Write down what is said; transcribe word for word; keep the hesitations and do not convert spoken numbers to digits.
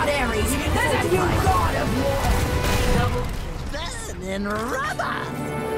out, Ares! There's a new god of war! Listen in rubber!